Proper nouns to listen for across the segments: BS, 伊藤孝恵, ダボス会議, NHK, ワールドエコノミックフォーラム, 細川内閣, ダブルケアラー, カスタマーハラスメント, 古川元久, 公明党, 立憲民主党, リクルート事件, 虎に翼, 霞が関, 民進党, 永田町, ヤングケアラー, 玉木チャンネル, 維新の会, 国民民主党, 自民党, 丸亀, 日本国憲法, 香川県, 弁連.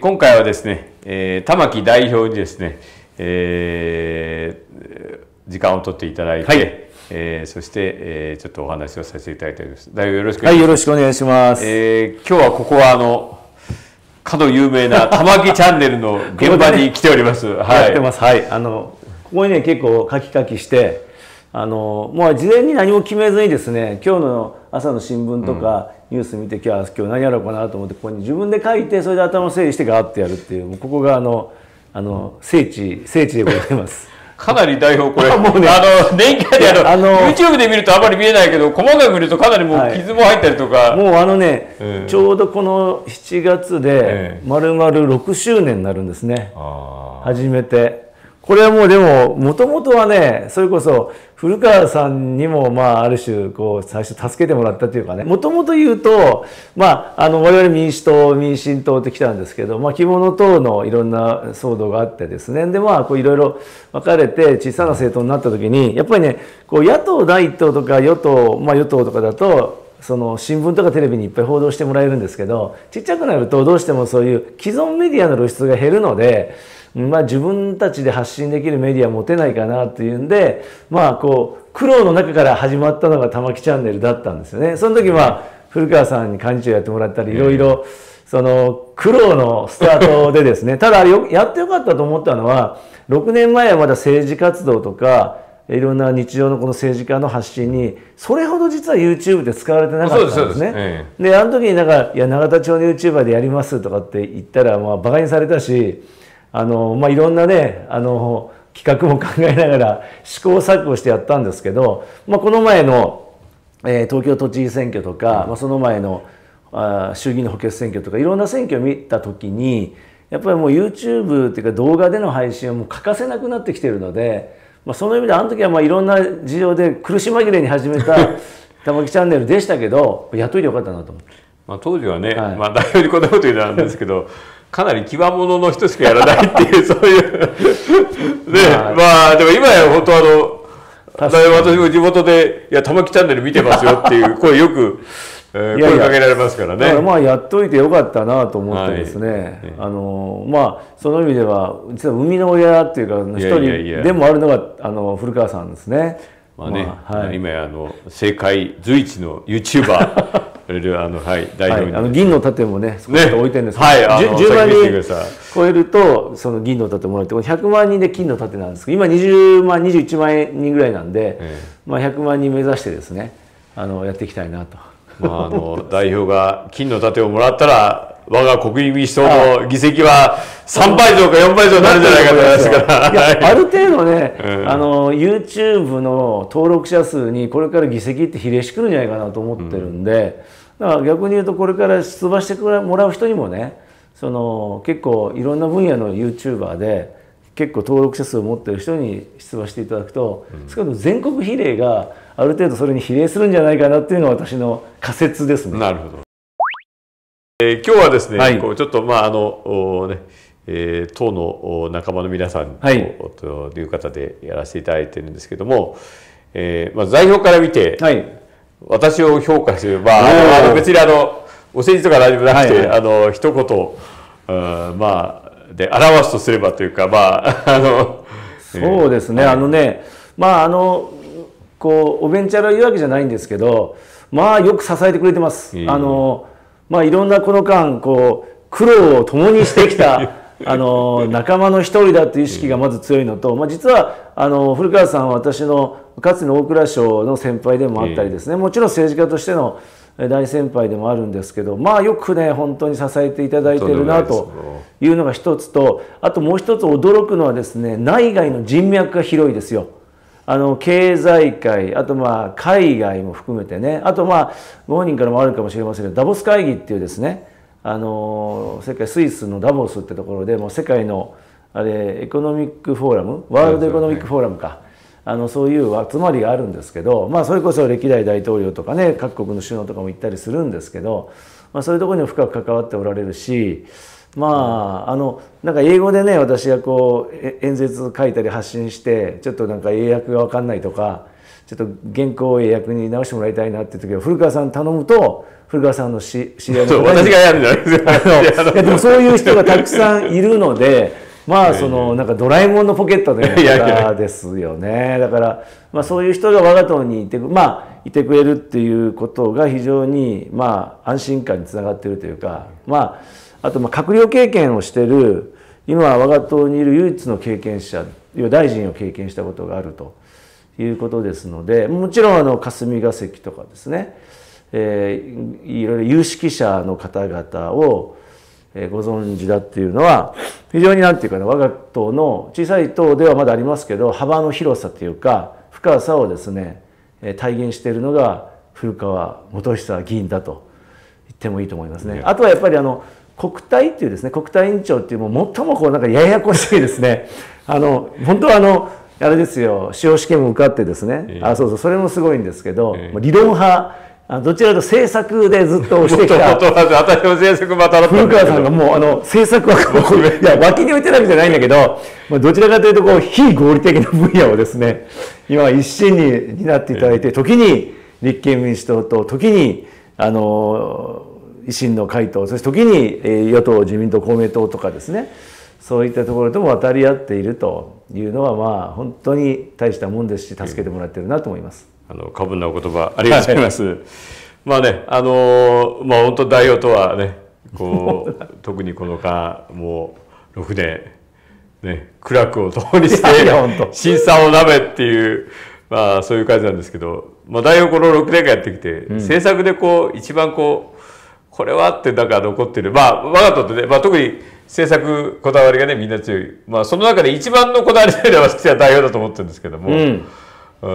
今回はですね、玉木代表にですね、時間を取っていただいて、はい、そして、ちょっとお話をさせていただいております。代表よろしくお願いします。はい、よろしくお願いします。今日はここはかの有名な玉木チャンネルの現場に来ております。はい、やってます。はい、ここにね結構カキカキして、もう事前に何も決めずにですね、今日の朝の新聞とか、ニュース見て今日何やろうかなと思ってここに自分で書いてそれで頭を整理してガーッとやるっていう、もうここが聖地でございます。かなり代表これもうね年間でYouTube で見るとあまり見えないけど細かく見るとかなりもう傷も入ったりとか、はい、もうね、ちょうどこの7月で丸々6周年になるんですね、初めて。これはもうでも元々はねそれこそ古川さんにもある種こう最初助けてもらったというかね、もともと言うと我々民進党って来たんですけど、着物等のいろんな騒動があってですね、でいろいろ分かれて小さな政党になった時にやっぱりねこう野党第一党とか与党とかだと。その新聞とかテレビにいっぱい報道してもらえるんですけど、ちっちゃくなるとどうしてもそういう既存メディアの露出が減るので、自分たちで発信できるメディア持てないかなというんで、こう苦労の中から始まったのが玉木チャンネルだったんですよね。その時古川さんに幹事長やってもらったりいろいろその苦労のスタートでですねただやってよかったと思ったのは6年前はまだ政治活動とかいろんな日常のこの政治家の発信にそれほど実は YouTube で使われてなかったんですね。であの時にいや永田町の YouTuber でやりますとかって言ったらバカにされたし、いろんなね企画も考えながら試行錯誤してやったんですけど、この前の東京都知事選挙とか、その前の衆議院の補欠選挙とかいろんな選挙を見た時にやっぱりもう YouTube っていうか動画での配信はもう欠かせなくなってきてるので。その意味であの時はまあいろんな事情で苦し紛れに始めた玉木チャンネルでしたけどやっといてよかったなと思って。当時はね、はい、代表にこんなこと言うのなんですけどかなり極物の人しかやらないっていうそういうね、でも今や本当私も地元で「いや玉木チャンネル見てますよ」っていう声よく声かけられますからね。だからやっといてよかったなと思ってですね、その意味では実は生みの親っていうか一人でもあるのが古川さんですね。今や政界随一の YouTuber 代表に銀の盾もね少し置いてるんですけど、10万人超えるとその銀の盾もらって100万人で金の盾なんですけど今20万21万人ぐらいなんで100万人目指してですねやっていきたいなと。代表が金の盾をもらったら我が国民民主党の議席は3倍増か4倍増になるんじゃないかと思いますからある程度ね、YouTube の登録者数にこれから議席って比例してくるんじゃないかなと思ってるんで、だから逆に言うとこれから出馬してもらう人にもね結構いろんな分野の YouTuber で結構登録者数を持ってる人に出馬していただくと少なくとも全国比例がある程度それに比例するんじゃないかなっていうのが私の仮説ですね。なるほど。今日はですね、はい、こうちょっと党の仲間の皆さん、はい、という方でやらせていただいてるんですけども、代表から見て、はい、私を評価すれば別にお世辞とか何もなくて、はい、一言で表すとすればというかそうですね、はい、こうおべんちゃら言うわけじゃないんですけどよく支えてくれてます。いろんなこの間苦労を共にしてきた仲間の一人だという意識がまず強いのと、実は古川さんは私のかつての大蔵省の先輩でもあったりですね、もちろん政治家としての大先輩でもあるんですけど、よくね本当に支えていただいてるなというのが一つと、あともう一つ驚くのはですね内外の人脈が広いですよ。経済界、あと海外も含めてね、あとご本人からもあるかもしれませんけどダボス会議っていうですねスイスのダボスってところでもう世界のエコノミックフォーラム、ワールドエコノミックフォーラムか、そういう集まりがあるんですけど、それこそ歴代大統領とかね各国の首脳とかも行ったりするんですけど、そういうところにも深く関わっておられるし。まあ、なんか英語でね、私がこう演説書いたり発信してちょっとなんか英訳が分かんないとか、ちょっと原稿を英訳に直してもらいたいなっていう時は古川さん頼むと、古川さんの知り合いの私がやるんじゃないですか。でもそういう人がたくさんいるので、まあそのなんかドラえもんのポケットのような方ですよね。だからまあそういう人が我が党にいてくれるっていうことが非常にまあ安心感につながっているというか、まああとまあ閣僚経験をしている、今我が党にいる唯一の経験者、大臣を経験したことがあるということですので、もちろん霞が関とかですね、いろいろ有識者の方々をご存知だっていうのは非常に何て言うかな、我が党の小さい党ではまだありますけど、幅の広さというか深さをですね体現しているのが古川元久議員だと言ってもいいと思いますね。あとはやっぱり国対っていうですね、国対委員長っていうもう最もこうなんかややこしいですね、本当はあれですよ、司法試験も受かってですね、あ、そうそう、それもすごいんですけど、理論派、どちらかと政策でずっと押してきた古川さんがもう政策は、いや脇に置いてるわけじゃないんだけど、どちらかというとこう非合理的な分野をですね、今一心に担っていただいて、時に立憲民主党と、時に維新の会と、そして時に与党自民党公明党とかですね、そういったところとも渡り合っているというのは、まあ本当に大したもんですし、助けてもらってるなと思います。過分なお言葉ありがとうございます。まあね、まあ本当代表とはね、こう特にこの間もう6年ね、苦楽を共にして辛酸をなめっていう、まあそういう感じなんですけど、まあ代表この6年間やってきて、政策でこう一番こうこれはってなんか残ってる、まあ我が党ってね、まあ特に政策こだわりがねみんな強い、まあその中で一番のこだわりというのは私は代表だと思ってるんですけども。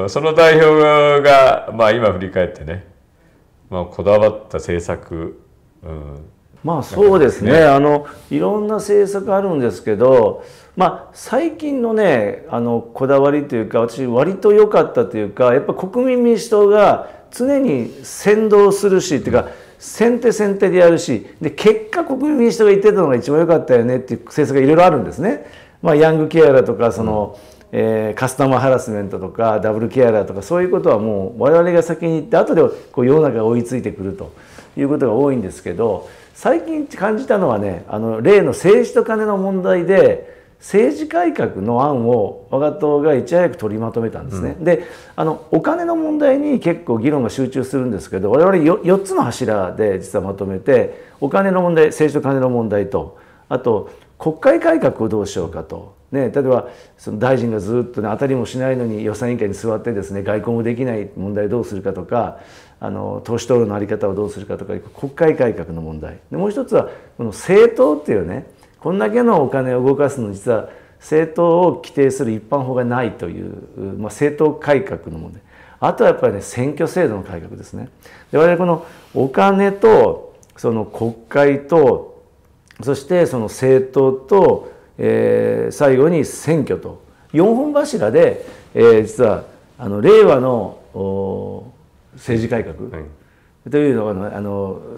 その代表が、まあ、今振り返ってね、まあ、こだわった政策、まあそうですね、いろんな政策あるんですけど、まあ、最近のねこだわりというか、私割と良かったというか、やっぱ国民民主党が常に先導するしっていうか、先手でやるし、で結果国民民主党が言ってたのが一番良かったよねっていう政策がいろいろあるんですね。まあ、ヤングケアラーとかその、カスタマーハラスメントとかダブルケアラーとか、そういうことはもう我々が先に行って、後でこう世の中が追いついてくるということが多いんですけど、最近感じたのはね、例の政治とカネの問題で政治改革の案を我が党がいち早く取りまとめたんですね。でお金の問題に結構議論が集中するんですけど、我々4つの柱で実はまとめて、お金の問題、政治とカネの問題と、あと国会改革をどうしようかと。ね、例えばその大臣がずっと、ね、当たりもしないのに予算委員会に座ってですね、外交もできない問題をどうするかとか、党首討論の在り方をどうするかとか、国会改革の問題で、もう一つはこの政党っていうね、こんだけのお金を動かすのに実は政党を規定する一般法がないという、まあ、政党改革の問題、あとはやっぱりね、選挙制度の改革ですね。で我々このお金とその国会と、そしてその政党と、最後に選挙と4本柱で、実は令和の政治改革というのが、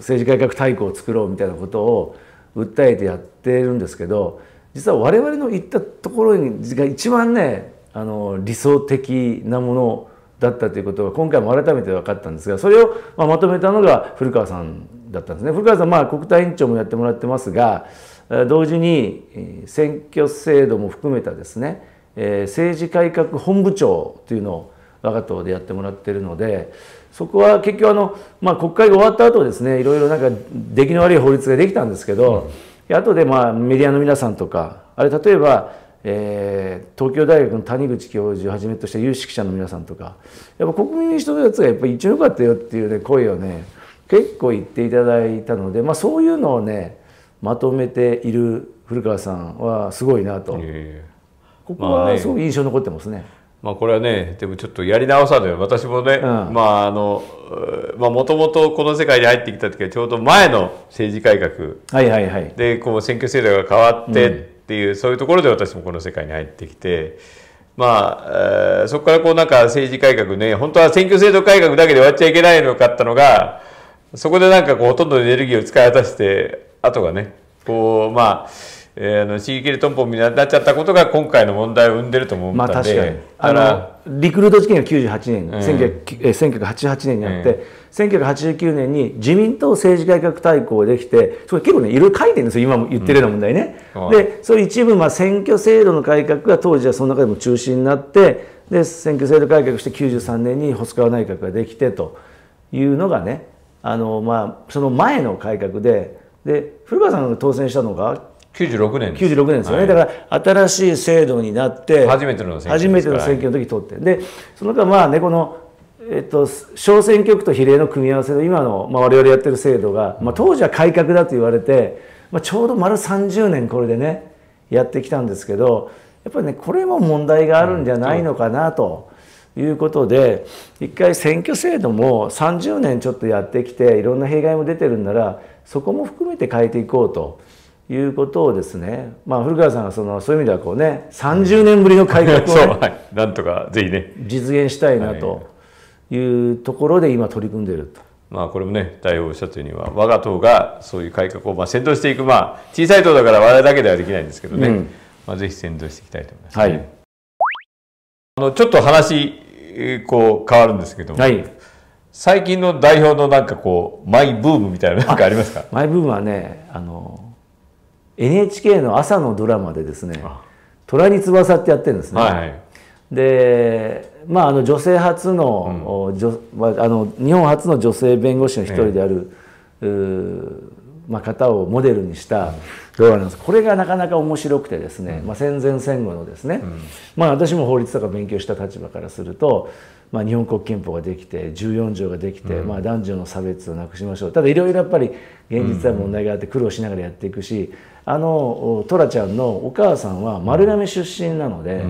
政治改革大綱を作ろうみたいなことを訴えてやってるんですけど、実は我々の言ったところが一番ね理想的なものだったということが今回も改めて分かったんですが、それをまとめたのが古川さんだったんですね。古川さん、まあ国対委員長もやってもらってますが、同時に選挙制度も含めたですね、政治改革本部長というのを我が党でやってもらっているので、そこは結局まあ、国会が終わった後ですね、いろいろなんか出来の悪い法律ができたんですけど、後でまあメディアの皆さんとか、あれ例えば、東京大学の谷口教授をはじめとした有識者の皆さんとか、やっぱ国民民主党のやつがやっぱり一応良かったよっていう、ね、声をね結構言っていただいたので、まあ、そういうのをねまとめている古川さんはすごいなと、ここはすごく印象に残ってますね。まあこれはね、でもちょっとやり直さない、私もね、まあもともとこの世界に入ってきた時はちょうど前の政治改革でこう選挙制度が変わってっていう、そういうところで私もこの世界に入ってきて、まあそこからこうなんか政治改革ね、本当は選挙制度改革だけで終わっちゃいけないのかったのが、そこでなんかこうほとんどエネルギーを使い果たして、あとがねこうまあシーケルトンポンになっちゃったことが今回の問題を生んでると思うんで、まあ確かにリクルート事件が98年、1988年にあって、1989年に自民党政治改革大綱できて、それ結構ねいろいろ書いてるんですよ、今も言ってるような問題ね。でそういう一部、まあ、選挙制度の改革が当時はその中でも中心になって、で選挙制度改革して93年に細川内閣ができてというのがね、まあ、その前の改革で、古川さんが当選したのが96年ですよね。だから新しい制度になって初めての選挙の時通って、でその中まあねこの小選挙区と比例の組み合わせの今のまあ我々やってる制度がまあ当時は改革だと言われて、まあちょうど丸30年これでねやってきたんですけど、やっぱりねこれも問題があるんじゃないのかなということで、一回選挙制度も30年ちょっとやってきていろんな弊害も出てるんならそこも含めて変えていこうと。いうことをですね、まあ、古川さんがそういう意味ではこうね30年ぶりの改革を、ねはい、なんとかぜひね実現したいなというところで今取り組んでいると、まあこれもね大王おっしゃったようには我が党がそういう改革をまあ先導していく、まあ小さい党だから我々だけではできないんですけどね、まあぜひ先導していきたいと思います、ねはい、ちょっと話こう変わるんですけども、はい、最近の代表のなんかこうマイブームみたいなのがありますか？マイブームはねNHK の朝のドラマでですね「虎に翼」ってやってるんですね。はい、でまあ女性初の、日本初の女性弁護士の一人である、方をモデルにしたドラマなんです。これがなかなか面白くてですね、戦前戦後のですね、私も法律とか勉強した立場からすると、日本国憲法ができて14条ができて、男女の差別をなくしましょう、ただいろいろやっぱり現実は問題があって苦労しながらやっていくし、トラちゃんのお母さんは丸亀出身なので、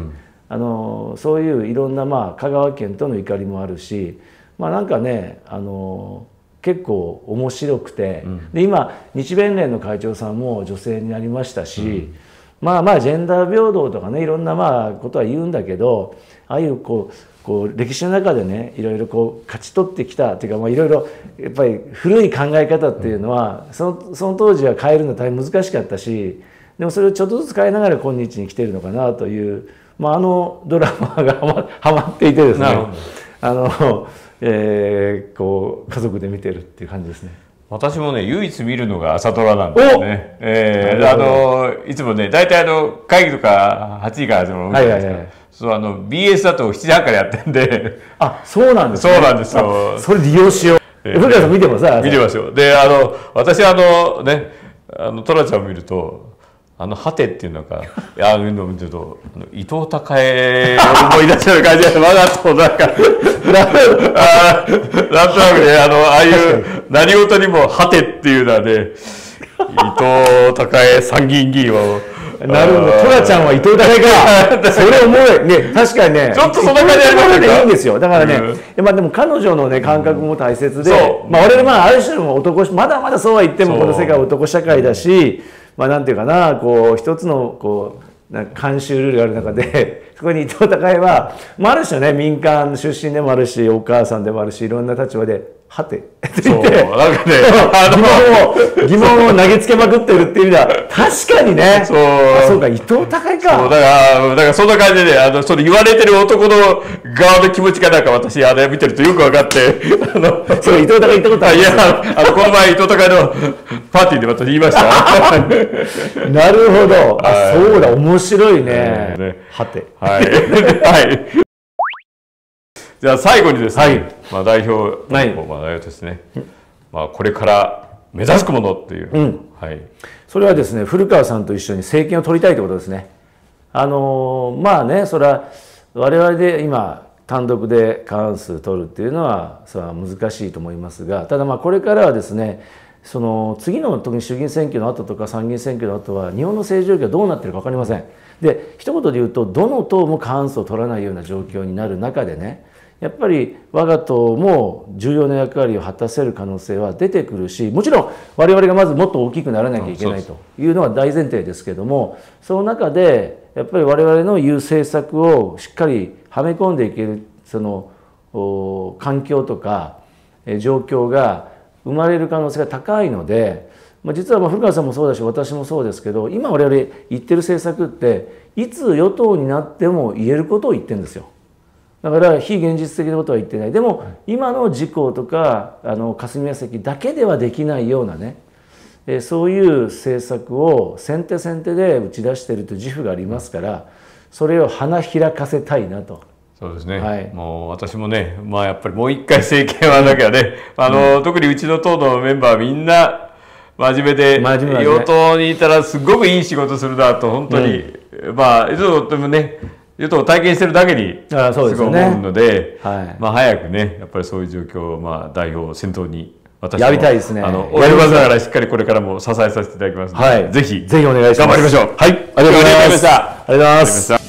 そういういろんな、香川県との怒りもあるし、なんかね結構面白くて、で今日弁連の会長さんも女性になりましたし、まあジェンダー平等とかねいろんなことは言うんだけど、ああいうこう歴史の中でねいろいろこう勝ち取ってきたっていうか、いろいろやっぱり古い考え方っていうのは、その当時は変えるの大変難しかったし、でもそれをちょっとずつ変えながら今日に来てるのかなという、ドラマがはまっていてですね。こう家族で見てるっていう感じですね。私もね唯一見るのが朝ドラなんですね。いつもね大体会議とか8時から始まるんですけど、そうBS だと7時半からやってんで、あそうなんですね。そうなんですよ。それ利用しよう。古川さん見てます？見てますよ。で私ねトラちゃんを見ると。ハテっていうのか、見てると伊藤孝恵を思い出したような感じで、我が党なんかなんとなくねああいう何事にもハテっていうのはね伊藤孝恵参議院議員はなるほど、トラちゃんは伊藤孝恵か、それおもろいね、確かにね、ちょっとそんな感じありますね。いいんですよ、だからね、でも彼女のね感覚も大切で、我々ある種の男、まだまだそうは言ってもこの世界は男社会だし。なんていうかな、一つの慣習ルールがある中でそこに伊藤孝恵は、ある種ね民間出身でもあるしお母さんでもあるしいろんな立場で「はて」って言って疑問を投げつけまくってるっていう意味では確かにね、そうか伊藤孝恵か、だからそんな感じでそれ言われてる男の側の気持ちがなんか私見てるとよく分かって、そう伊藤孝恵言ったことあるんですよ。いやこの前伊藤孝恵のパーティーで私言いました。なるほど、そうだ、面白いね。はて、はい、じゃあ最後にですね、代表ですね、これから目指すものっていう、それはですね古川さんと一緒に政権を取りたいということですね。まあね、それは我々で今単独で過半数取るっていうのはそれは難しいと思いますが、ただこれからはですね、その次の特に衆議院選挙の後とか参議院選挙の後は日本の政治状況がどうなってるか分かりません。で一言で言うと、どの党も過半数を取らないような状況になる中でね、やっぱり我が党も重要な役割を果たせる可能性は出てくるし、もちろん我々がまずもっと大きくならなきゃいけないというのが大前提ですけども、その中でやっぱり我々の言う政策をしっかりはめ込んでいけるその環境とか状況が生まれる可能性が高いので、実は古川さんもそうだし私もそうですけど、今我々言ってる政策っていつ与党になっても言えることを言ってるんですよ。だから非現実的なことは言ってない。でも今の自公とか霞が関だけではできないようなね、そういう政策を先手先手で打ち出しているという自負がありますから、それを花開かせたいなと。そうですね、はい、もう私もね、まあ、やっぱりもう一回政権はなきゃね、特にうちの党のメンバーみんな真面目で、与党にいたらすごくいい仕事するなと本当に、まあいつもでもね、与党を体験してるだけにすごい思うので、まあ早くね、やっぱりそういう状況を、まあ、代表を先頭に私もやりたいですね。及ばずながらしっかりこれからも支えさせていただきますので、ぜひぜひお願いします。頑張りましょう。はい、ありがとうございました。ありがとうございます。